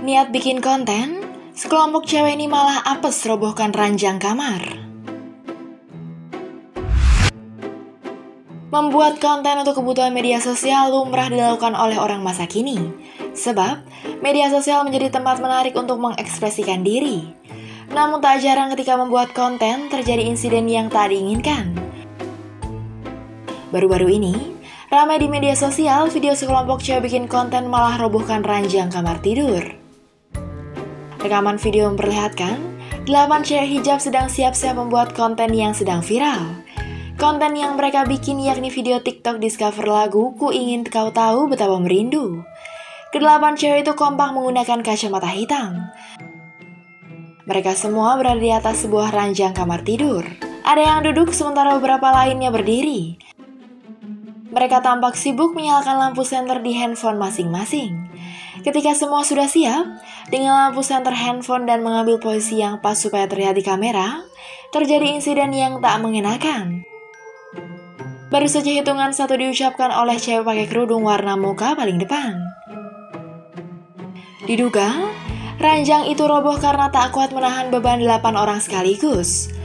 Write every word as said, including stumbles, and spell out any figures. Niat bikin konten, sekelompok cewek ini malah apes robohkan ranjang kamar. Membuat konten untuk kebutuhan media sosial lumrah dilakukan oleh orang masa kini, sebab media sosial menjadi tempat menarik untuk mengekspresikan diri. Namun tak jarang ketika membuat konten terjadi insiden yang tak diinginkan. Baru-baru ini, ramai di media sosial video sekelompok cewek bikin konten malah robohkan ranjang kamar tidur. Rekaman video memperlihatkan delapan cewek hijab sedang siap-siap membuat konten yang sedang viral. Konten yang mereka bikin yakni video TikTok diskover lagu Ku Ingin Kau Tahu Betapa Merindu. Kedelapan cewek itu kompak menggunakan kacamata hitam. Mereka semua berada di atas sebuah ranjang kamar tidur. Ada yang duduk sementara beberapa lainnya berdiri. Mereka tampak sibuk menyalakan lampu senter di handphone masing-masing. Ketika semua sudah siap, dengan lampu senter handphone dan mengambil posisi yang pas supaya terlihat di kamera, terjadi insiden yang tak mengenakan. Baru saja hitungan satu diucapkan oleh cewek pakai kerudung warna mocha paling depan. Diduga, ranjang itu roboh karena tak kuat menahan beban delapan orang sekaligus.